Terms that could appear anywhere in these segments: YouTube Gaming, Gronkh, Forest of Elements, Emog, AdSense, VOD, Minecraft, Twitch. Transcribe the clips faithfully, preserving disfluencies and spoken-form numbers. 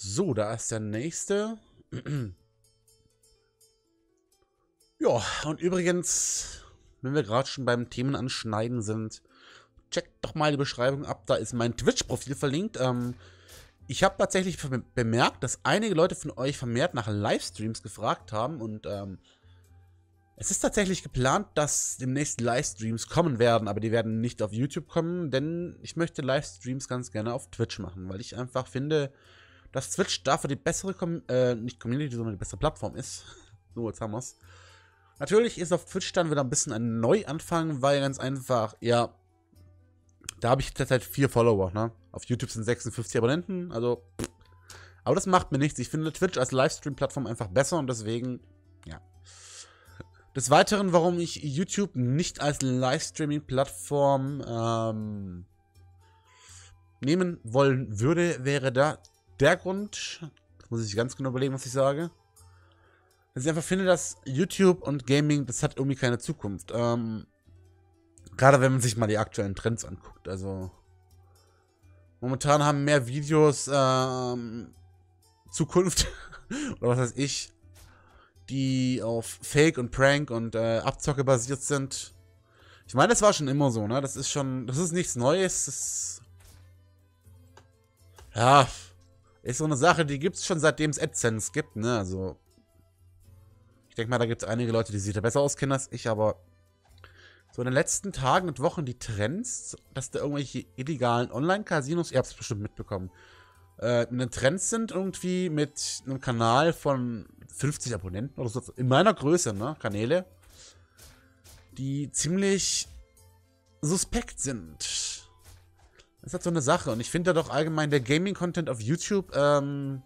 So, da ist der nächste. Ja, und übrigens, wenn wir gerade schon beim Themen anschneiden sind, checkt doch mal die Beschreibung ab, da ist mein Twitch-Profil verlinkt. Ähm, ich habe tatsächlich bemerkt, dass einige Leute von euch vermehrt nach Livestreams gefragt haben und ähm, es ist tatsächlich geplant, dass demnächst Livestreams kommen werden, aber die werden nicht auf YouTube kommen, denn ich möchte Livestreams ganz gerne auf Twitch machen, weil ich einfach finde, dass Twitch dafür die bessere, Com äh, nicht Community, sondern die bessere Plattform ist. So, jetzt haben wir's. Natürlich ist auf Twitch dann wieder ein bisschen ein Neuanfang, weil ganz einfach, ja, da habe ich derzeit vier Follower, ne? Auf YouTube sind sechsundfünfzig Abonnenten, also, pff. Aber das macht mir nichts. Ich finde Twitch als Livestream-Plattform einfach besser und deswegen, ja. Des Weiteren, warum ich YouTube nicht als Livestreaming-Plattform ähm, nehmen wollen würde, wäre da der Grund, das muss ich ganz genau überlegen, was ich sage, dass ich einfach finde, dass YouTube und Gaming, das hat irgendwie keine Zukunft. Ähm, Gerade wenn man sich mal die aktuellen Trends anguckt, also momentan haben mehr Videos ähm, Zukunft, oder was weiß ich, die auf Fake und Prank und äh, Abzocke basiert sind. Ich meine, das war schon immer so, ne? Das ist schon, das ist nichts Neues, das ist, ja, ist so eine Sache, die gibt es schon seitdem es AdSense gibt, ne? Also, ich denke mal, da gibt es einige Leute, die sich da besser auskennen als ich, aber so in den letzten Tagen und Wochen die Trends, dass da irgendwelche illegalen Online-Casinos, ihr habt es bestimmt mitbekommen, äh, in den Trends sind irgendwie mit einem Kanal von fünfzig Abonnenten oder so, in meiner Größe, ne, Kanäle, die ziemlich suspekt sind. Das ist halt so eine Sache und ich finde da doch allgemein der Gaming-Content auf YouTube, ähm,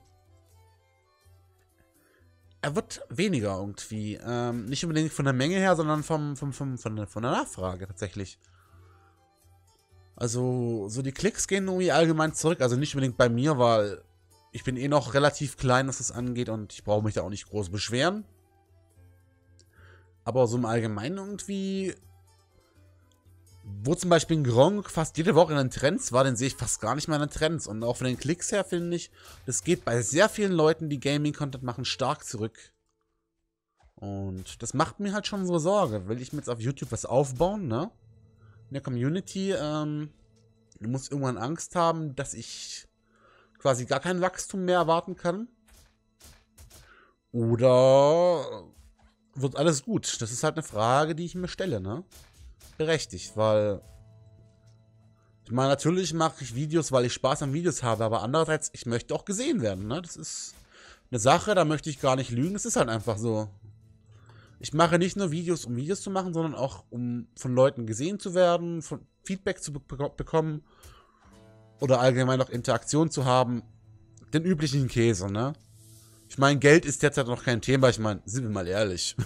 er wird weniger irgendwie. Ähm, nicht unbedingt von der Menge her, sondern vom, vom, vom, von, der, von der Nachfrage tatsächlich. Also, so die Klicks gehen irgendwie allgemein zurück. Also nicht unbedingt bei mir, weil ich bin eh noch relativ klein, was das angeht und ich brauche mich da auch nicht groß beschweren. Aber so im Allgemeinen irgendwie, wo zum Beispiel ein Gronkh fast jede Woche in den Trends war, den sehe ich fast gar nicht mehr in den Trends. Und auch von den Klicks her finde ich, das geht bei sehr vielen Leuten, die Gaming-Content machen, stark zurück. Und das macht mir halt schon so Sorge. Will ich mir jetzt auf YouTube was aufbauen, ne? In der Community, ähm, du musst irgendwann Angst haben, dass ich quasi gar kein Wachstum mehr erwarten kann. Oder wird alles gut? Das ist halt eine Frage, die ich mir stelle, ne? Berechtigt, weil ich meine, natürlich mache ich Videos, weil ich Spaß an Videos habe, aber andererseits, ich möchte auch gesehen werden, ne? Das ist eine Sache, da möchte ich gar nicht lügen, es ist halt einfach so. Ich mache nicht nur Videos, um Videos zu machen, sondern auch, um von Leuten gesehen zu werden, von Feedback zu be bekommen oder allgemein auch Interaktion zu haben, den üblichen Käse, ne? Ich meine, Geld ist derzeit noch kein Thema, ich meine, sind wir mal ehrlich.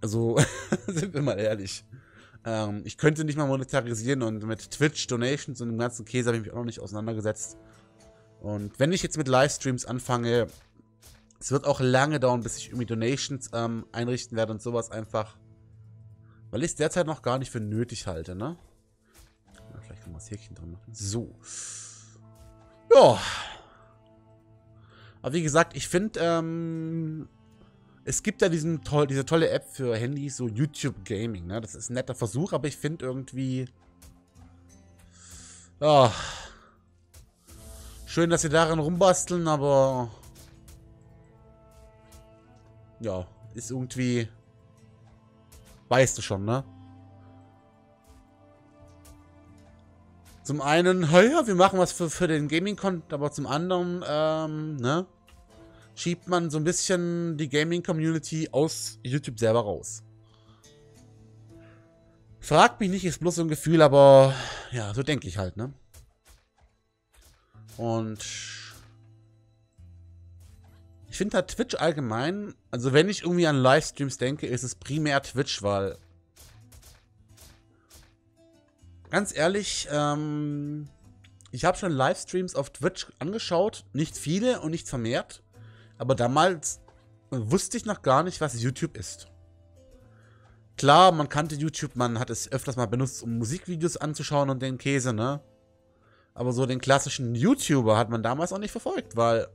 Also, sind wir mal ehrlich. Ähm, ich könnte nicht mal monetarisieren und mit Twitch, Donations und dem ganzen Käse habe ich mich auch noch nicht auseinandergesetzt. Und wenn ich jetzt mit Livestreams anfange, es wird auch lange dauern, bis ich irgendwie Donations ähm, einrichten werde und sowas einfach. Weil ich es derzeit noch gar nicht für nötig halte, ne? Ja, vielleicht kann man das Häkchen dran machen. So. Ja. Aber wie gesagt, ich finde, ähm... es gibt ja diesen toll, diese tolle App für Handys, so YouTube Gaming, ne? Das ist ein netter Versuch, aber ich finde irgendwie, oh, schön, dass sie daran rumbasteln, aber ja, ist irgendwie, weißt du schon, ne? Zum einen, ja, wir machen was für, für den Gaming-Content, aber zum anderen, ähm, ne? schiebt man so ein bisschen die Gaming-Community aus YouTube selber raus. Fragt mich nicht, ist bloß so ein Gefühl, aber ja, so denke ich halt, ne? Und ich finde halt Twitch allgemein, also wenn ich irgendwie an Livestreams denke, ist es primär Twitch, weil ganz ehrlich, ähm, ich habe schon Livestreams auf Twitch angeschaut, nicht viele und nicht vermehrt. Aber damals wusste ich noch gar nicht, was YouTube ist. Klar, man kannte YouTube, man hat es öfters mal benutzt, um Musikvideos anzuschauen und den Käse, ne? Aber so den klassischen YouTuber hat man damals auch nicht verfolgt, weil...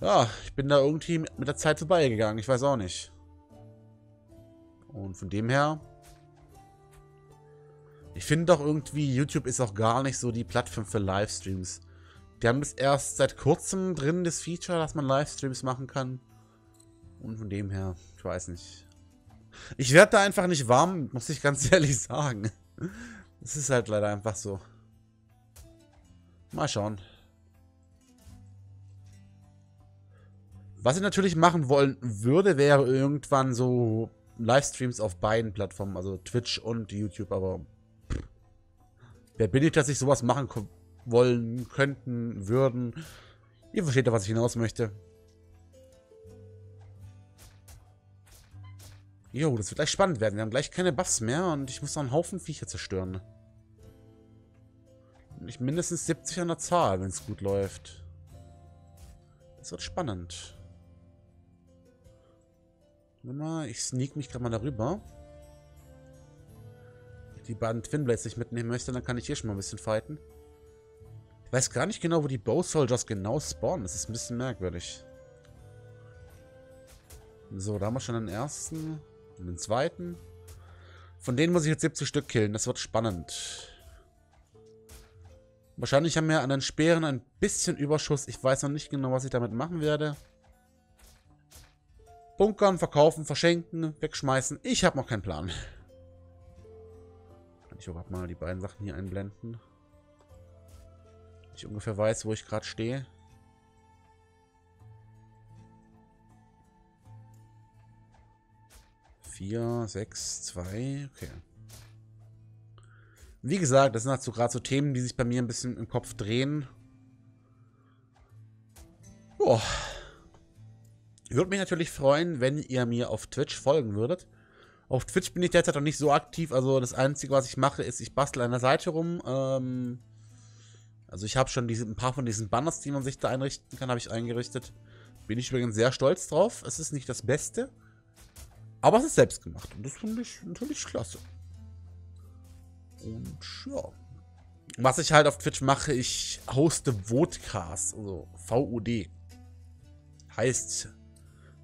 Ja, ich bin da irgendwie mit der Zeit vorbeigegangen. Ich weiß auch nicht. Und von dem her... Ich finde doch irgendwie, YouTube ist auch gar nicht so die Plattform für Livestreams. Die haben das erst seit kurzem drin, das Feature, dass man Livestreams machen kann. Und von dem her, ich weiß nicht. Ich werde da einfach nicht warm, muss ich ganz ehrlich sagen. Es ist halt leider einfach so. Mal schauen. Was ich natürlich machen wollen würde, wäre irgendwann so Livestreams auf beiden Plattformen, also Twitch und YouTube, aber pff, wer bin ich, dass ich sowas machen wollen, könnten, würden. Ihr versteht ja, was ich hinaus möchte. Jo, das wird gleich spannend werden. Wir haben gleich keine Buffs mehr und ich muss noch einen Haufen Viecher zerstören. Nicht mindestens siebzig an der Zahl, wenn es gut läuft. Das wird spannend. Ich sneak mich gerade mal darüber. Wenn ich die beiden Twinblades nicht mitnehmen möchte, dann kann ich hier schon mal ein bisschen fighten. Ich weiß gar nicht genau, wo die Bow Soldiers genau spawnen. Das ist ein bisschen merkwürdig. So, da haben wir schon den ersten und den zweiten. Von denen muss ich jetzt siebzig Stück killen. Das wird spannend. Wahrscheinlich haben wir an den Speeren ein bisschen Überschuss. Ich weiß noch nicht genau, was ich damit machen werde. Bunkern, verkaufen, verschenken, wegschmeißen. Ich habe noch keinen Plan. Kann ich auch mal die beiden Sachen hier einblenden. Ich ungefähr weiß, wo ich gerade stehe. vier, sechs, zwei, okay. Wie gesagt, das sind halt so gerade so Themen, die sich bei mir ein bisschen im Kopf drehen. Boah. Würde mich natürlich freuen, wenn ihr mir auf Twitch folgen würdet. Auf Twitch bin ich derzeit noch nicht so aktiv, also das Einzige, was ich mache, ist, ich bastle an der Seite rum. Ähm, also ich habe schon diese, ein paar von diesen Banners, die man sich da einrichten kann, habe ich eingerichtet. Bin ich übrigens sehr stolz drauf. Es ist nicht das Beste. Aber es ist selbst gemacht und das finde ich natürlich klasse. Und ja. Was ich halt auf Twitch mache, ich hoste Vodcasts, also V O D. Heißt,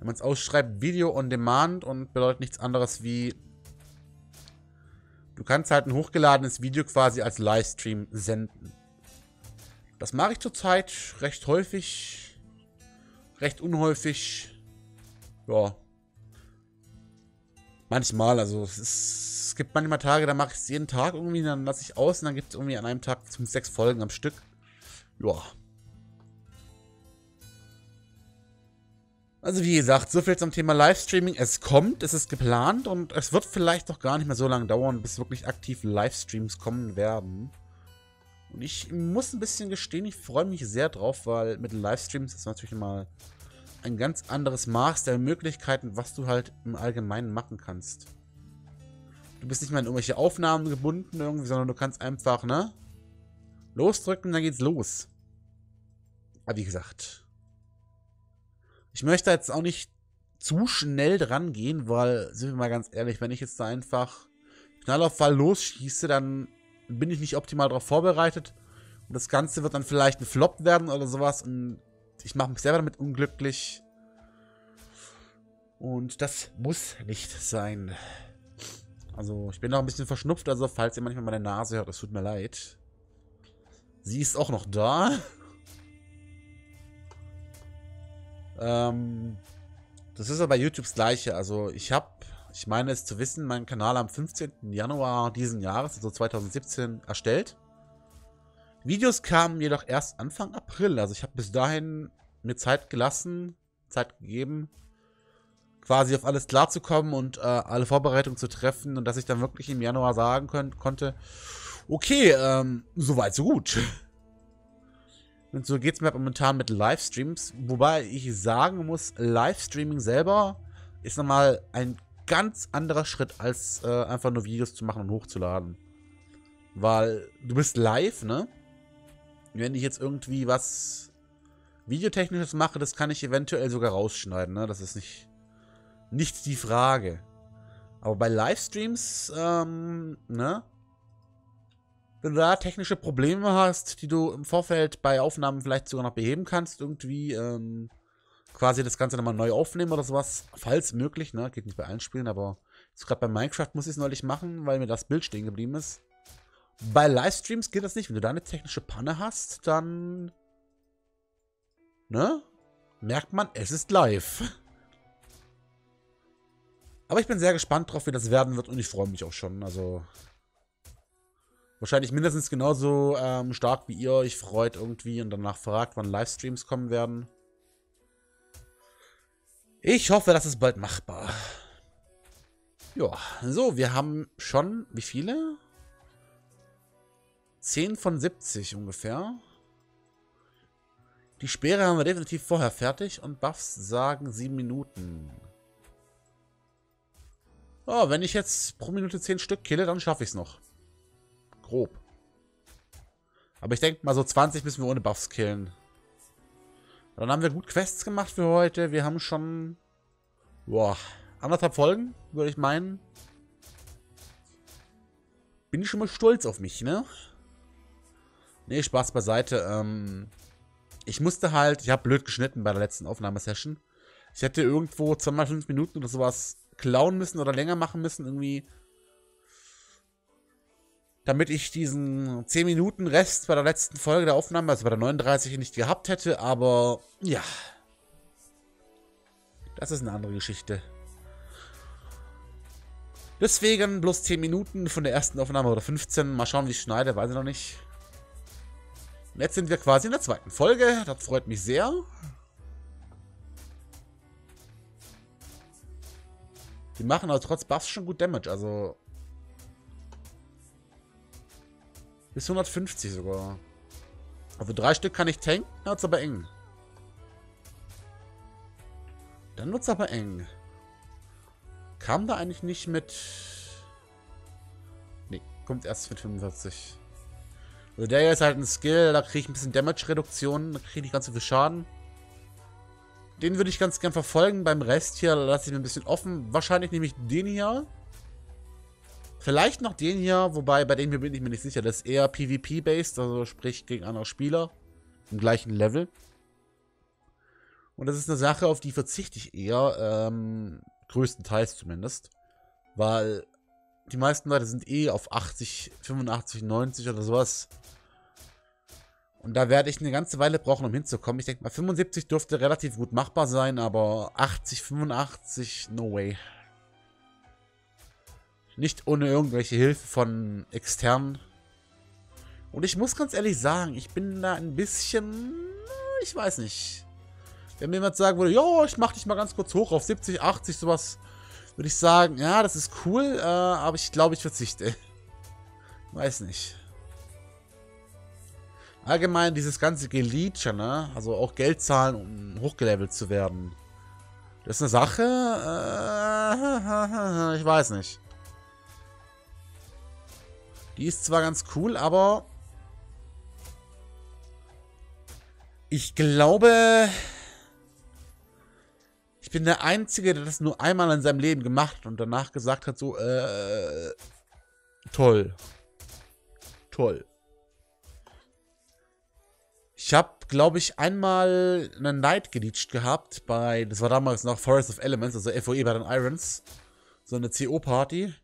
wenn man es ausschreibt, Video on Demand und bedeutet nichts anderes wie, du kannst halt ein hochgeladenes Video quasi als Livestream senden. Das mache ich zurzeit recht häufig, recht unhäufig, ja. Manchmal, also es, ist, es gibt manchmal Tage, da mache ich es jeden Tag irgendwie, dann lasse ich aus und dann gibt es irgendwie an einem Tag fünf, sechs Folgen am Stück. Ja. Also wie gesagt, so viel zum Thema Livestreaming. Es kommt, es ist geplant und es wird vielleicht noch gar nicht mehr so lange dauern, bis wirklich aktiv Livestreams kommen werden. Und ich muss ein bisschen gestehen, ich freue mich sehr drauf, weil mit Livestreams ist natürlich mal... ein ganz anderes Maß der Möglichkeiten, was du halt im Allgemeinen machen kannst. Du bist nicht mehr in irgendwelche Aufnahmen gebunden irgendwie, sondern du kannst einfach, ne, losdrücken, dann geht's los. Aber wie gesagt, ich möchte jetzt auch nicht zu schnell dran gehen, weil, sind wir mal ganz ehrlich, wenn ich jetzt da einfach Knall auf Fall losschieße, dann bin ich nicht optimal darauf vorbereitet und das Ganze wird dann vielleicht ein Flop werden oder sowas und ich mache mich selber damit unglücklich. Und das muss nicht sein. Also, ich bin noch ein bisschen verschnupft. Also, falls ihr manchmal meine Nase hört, es tut mir leid. Sie ist auch noch da. Ähm, das ist aber bei YouTube das Gleiche. Also, ich habe, ich meine es zu wissen, meinen Kanal am fünfzehnten Januar diesen Jahres, also zweitausendsiebzehn, erstellt. Videos kamen jedoch erst Anfang April, also ich habe bis dahin mir Zeit gelassen, Zeit gegeben, quasi auf alles klarzukommen und äh, alle Vorbereitungen zu treffen und dass ich dann wirklich im Januar sagen können, konnte, okay, ähm, soweit, so gut. Und so geht es mir momentan mit Livestreams, wobei ich sagen muss, Livestreaming selber ist nochmal ein ganz anderer Schritt, als äh, einfach nur Videos zu machen und hochzuladen. Weil du bist live, ne? Wenn ich jetzt irgendwie was Videotechnisches mache, das kann ich eventuell sogar rausschneiden, ne? Das ist nicht, nicht die Frage. Aber bei Livestreams, ähm, ne? wenn du da technische Probleme hast, die du im Vorfeld bei Aufnahmen vielleicht sogar noch beheben kannst, irgendwie ähm, quasi das Ganze nochmal neu aufnehmen oder sowas, falls möglich, ne, geht nicht bei allen Spielen, aber jetzt gerade bei Minecraft muss ich es neulich machen, weil mir das Bild stehen geblieben ist. Bei Livestreams geht das nicht, wenn du da eine technische Panne hast, dann, ne, merkt man, es ist live. Aber ich bin sehr gespannt drauf, wie das werden wird und ich freue mich auch schon. Also wahrscheinlich mindestens genauso ähm, stark wie ihr euch freut irgendwie und danach fragt, wann Livestreams kommen werden. Ich hoffe, das ist bald machbar. Ja, so, wir haben schon, wie viele? zehn von siebzig ungefähr. Die Speere haben wir definitiv vorher fertig und Buffs sagen sieben Minuten. Oh, wenn ich jetzt pro Minute zehn Stück kille, dann schaffe ich es noch. Grob. Aber ich denke mal, so zwanzig müssen wir ohne Buffs killen. Dann haben wir gut Quests gemacht für heute. Wir haben schon, boah, anderthalb Folgen, würde ich meinen. Bin ich schon mal stolz auf mich, ne? Ne, Spaß beiseite. Ähm, ich musste halt, ich habe blöd geschnitten bei der letzten Aufnahmesession. Ich hätte irgendwo zwei mal fünf Minuten oder sowas klauen müssen oder länger machen müssen, irgendwie, damit ich diesen zehn Minuten Rest bei der letzten Folge der Aufnahme, also bei der neununddreißig, nicht gehabt hätte, aber ja, das ist eine andere Geschichte. Deswegen bloß zehn Minuten von der ersten Aufnahme oder fünfzehn, mal schauen, wie ich schneide, weiß ich noch nicht. Und jetzt sind wir quasi in der zweiten Folge, das freut mich sehr. Die machen aber trotz Buffs schon gut Damage, also bis hundertfünfzig sogar. Also drei Stück kann ich tanken, dann wird's aber eng. Dann wird's aber eng. Kam da eigentlich nicht mit... Ne, kommt erst mit fünfundvierzig. Also der hier ist halt ein Skill, da kriege ich ein bisschen Damage-Reduktion, da kriege ich nicht ganz so viel Schaden. Den würde ich ganz gern verfolgen. Beim Rest hier lasse ich mir ein bisschen offen. Wahrscheinlich nehme ich den hier. Vielleicht noch den hier. Wobei, bei dem hier bin ich mir nicht sicher. Das ist eher PvP-based. Also sprich gegen andere Spieler. Im gleichen Level. Und das ist eine Sache, auf die verzichte ich eher. Ähm, größtenteils zumindest. Weil die meisten Leute sind eh auf achtzig, fünfundachtzig, neunzig oder sowas. Und da werde ich eine ganze Weile brauchen, um hinzukommen. Ich denke mal, fünfundsiebzig dürfte relativ gut machbar sein, aber achtzig, fünfundachtzig, no way. Nicht ohne irgendwelche Hilfe von externen. Und ich muss ganz ehrlich sagen, ich bin da ein bisschen, ich weiß nicht. Wenn mir jemand sagen würde, jo, ich mach dich mal ganz kurz hoch auf siebzig, achtzig, sowas, würde ich sagen, ja, das ist cool, äh, aber ich glaube, ich verzichte. Weiß nicht. Allgemein dieses ganze Geleacher, ne? Also auch Geld zahlen, um hochgelevelt zu werden. Das ist eine Sache. Äh, ich weiß nicht. Die ist zwar ganz cool, aber ich glaube, ich bin der Einzige, der das nur einmal in seinem Leben gemacht hat und danach gesagt hat, so, äh, toll. Toll. Ich habe, glaube ich, einmal einen Knight geleacht gehabt bei, das war damals noch Forest of Elements, also F O E bei den Irons. So eine C O-Party.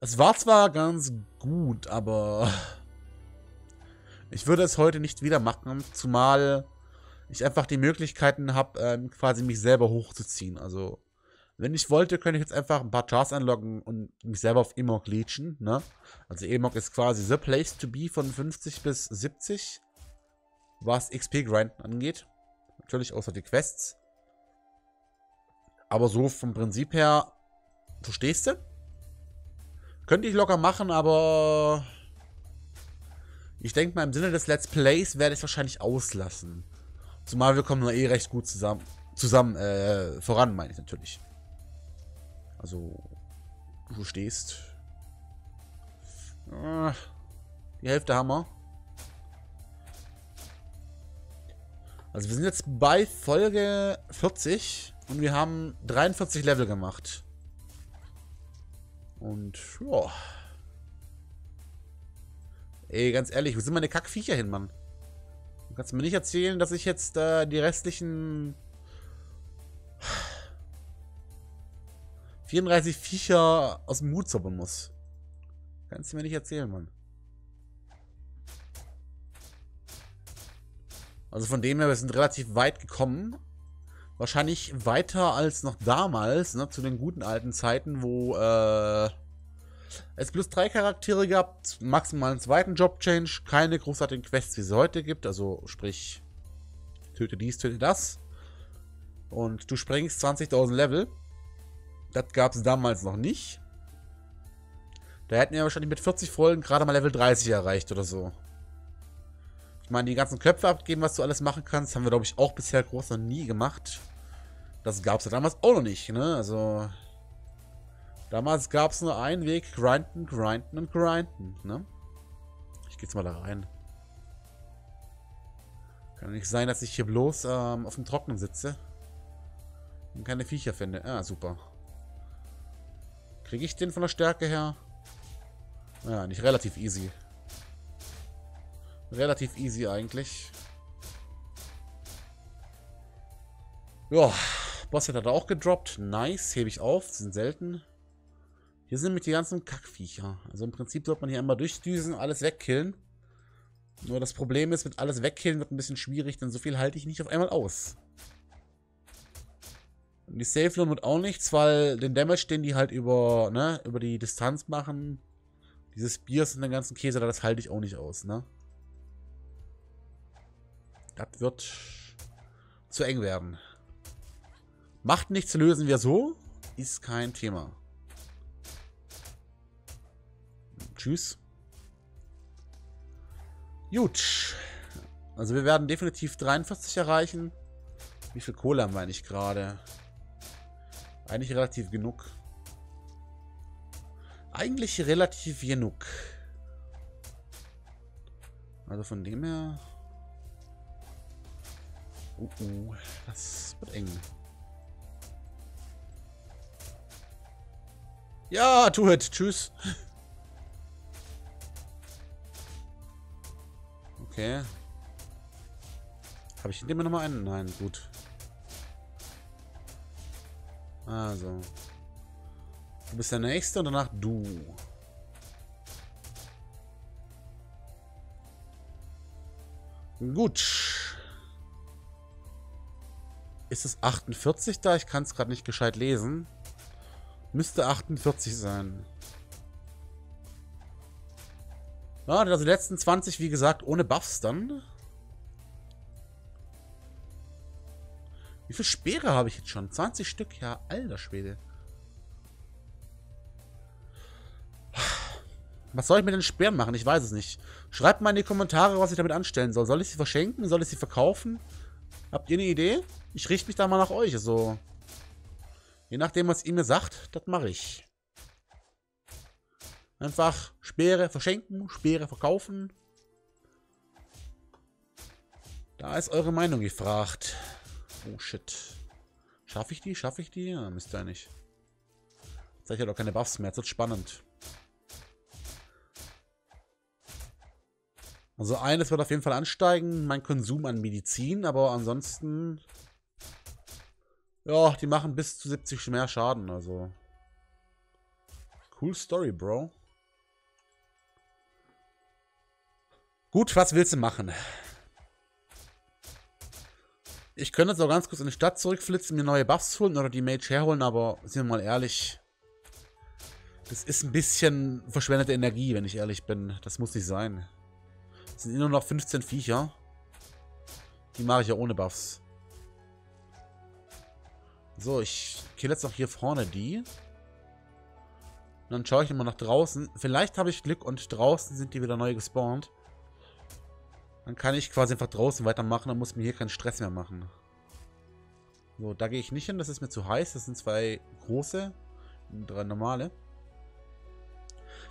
Es war zwar ganz gut, aber ich würde es heute nicht wieder machen, zumal ich einfach die Möglichkeiten habe, ähm, quasi mich selber hochzuziehen. Also, wenn ich wollte, könnte ich jetzt einfach ein paar Chars anloggen und mich selber auf Emog leachen, ne? Also Emog ist quasi the place to be von fünfzig bis siebzig. Was X P-Grinden angeht. Natürlich außer die Quests. Aber so vom Prinzip her, verstehst du? Könnte ich locker machen, aber ich denke mal, im Sinne des Let's Plays werde ich es wahrscheinlich auslassen. Zumal wir kommen nur eh recht gut zusammen, zusammen äh, voran, meine ich natürlich. Also, du verstehst. Die Hälfte haben wir. Also wir sind jetzt bei Folge vierzig und wir haben dreiundvierzig Level gemacht. Und ja. Ey, ganz ehrlich, wo sind meine Kackviecher hin, Mann? Du kannst mir nicht erzählen, dass ich jetzt äh, die restlichen vierunddreißig Viecher aus dem Mut zaubern muss. Kannst du mir nicht erzählen, Mann. Also von dem her, wir sind relativ weit gekommen. Wahrscheinlich weiter als noch damals, ne, zu den guten alten Zeiten, wo äh, es plus drei Charaktere gab, maximal einen zweiten Job-Change, keine großartigen Quests, wie es heute gibt. Also sprich, töte dies, töte das. Und du sprengst zwanzigtausend Level. Das gab es damals noch nicht. Da hätten wir wahrscheinlich mit vierzig Folgen gerade mal Level dreißig erreicht oder so. Ich meine, die ganzen Köpfe abgeben, was du alles machen kannst, haben wir, glaube ich, auch bisher groß noch nie gemacht. Das gab es ja damals auch noch nicht, ne? Also, damals gab es nur einen Weg, grinden, grinden und grinden, ne? Ich gehe jetzt mal da rein. Kann nicht sein, dass ich hier bloß ähm, auf dem Trocknen sitze und keine Viecher finde. Ja, super. Kriege ich den von der Stärke her? Ja, nicht relativ easy. Relativ easy eigentlich. Ja, Boss hat er auch gedroppt. Nice, hebe ich auf. Sind selten. Hier sind mit die ganzen Kackviecher. Also im Prinzip sollte man hier einmal durchdüsen, alles wegkillen. Nur das Problem ist, mit alles wegkillen wird ein bisschen schwierig, denn so viel halte ich nicht auf einmal aus. Und die Safe Loan wird auch nichts, weil den Damage, den die halt über, ne, über die Distanz machen, dieses Biers und den ganzen Käse, das halte ich auch nicht aus, ne? Das wird zu eng werden. Macht nichts, lösen wir so. Ist kein Thema. Tschüss. Gut. Also wir werden definitiv dreiundvierzig erreichen. Wie viel Kohle haben wir eigentlich gerade? Eigentlich relativ genug. Eigentlich relativ genug. Also von dem her... Uh, uh, das wird eng. Ja, tu it. Tschüss. Okay. Habe ich hinter mir nochmal einen? Nein, gut. Also. Du bist der Nächste und danach du. Gut. Ist es achtundvierzig da? Ich kann es gerade nicht gescheit lesen. Müsste achtundvierzig sein. Ja, also die letzten zwanzig, wie gesagt, ohne Buffs dann. Wie viele Speere habe ich jetzt schon? zwanzig Stück? Ja, alter Schwede. Was soll ich mit den Speeren machen? Ich weiß es nicht. Schreibt mal in die Kommentare, was ich damit anstellen soll. Soll ich sie verschenken? Soll ich sie verkaufen? Habt ihr eine Idee? Ich richte mich da mal nach euch, also je nachdem, was ihr mir sagt, das mache ich. Einfach Speere verschenken, Speere verkaufen. Da ist eure Meinung gefragt. Oh shit. Schaffe ich die? Schaffe ich die? Ja, müsste ja nicht. Jetzt habe ich ja doch keine Buffs mehr, jetzt wird spannend. Also eines wird auf jeden Fall ansteigen, mein Konsum an Medizin, aber ansonsten... Ja, die machen bis zu siebzig mehr Schaden, also. Cool Story, Bro. Gut, was willst du machen? Ich könnte jetzt auch ganz kurz in die Stadt zurückflitzen, mir neue Buffs holen oder die Mage herholen, aber sind wir mal ehrlich. Das ist ein bisschen verschwendete Energie, wenn ich ehrlich bin. Das muss nicht sein. Es sind nur noch fünfzehn Viecher. Die mache ich ja ohne Buffs. So, ich kill jetzt noch hier vorne die. Und dann schaue ich immer nach draußen. Vielleicht habe ich Glück und draußen sind die wieder neu gespawnt. Dann kann ich quasi einfach draußen weitermachen und muss mir hier keinen Stress mehr machen. So, da gehe ich nicht hin. Das ist mir zu heiß. Das sind zwei große und drei normale.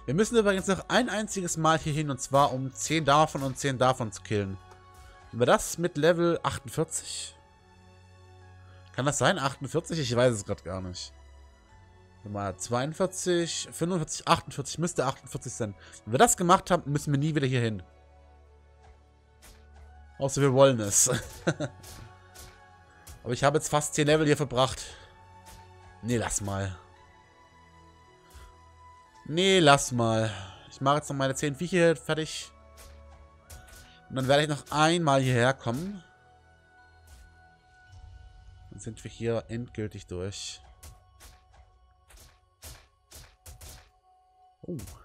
Wir müssen übrigens noch ein einziges Mal hier hin und zwar um zehn davon und zehn davon zu killen. Über das mit Level achtundvierzig. Kann das sein? achtundvierzig? Ich weiß es gerade gar nicht. Nummer zweiundvierzig, fünfundvierzig, achtundvierzig, müsste achtundvierzig sein. Wenn wir das gemacht haben, müssen wir nie wieder hier hin. Außer wir wollen es. Aber ich habe jetzt fast zehn Level hier verbracht. Nee, lass mal. Nee, lass mal. Ich mache jetzt noch meine zehn Viecher fertig. Und dann werde ich noch einmal hierher kommen. Dann sind wir hier endgültig durch. Oh.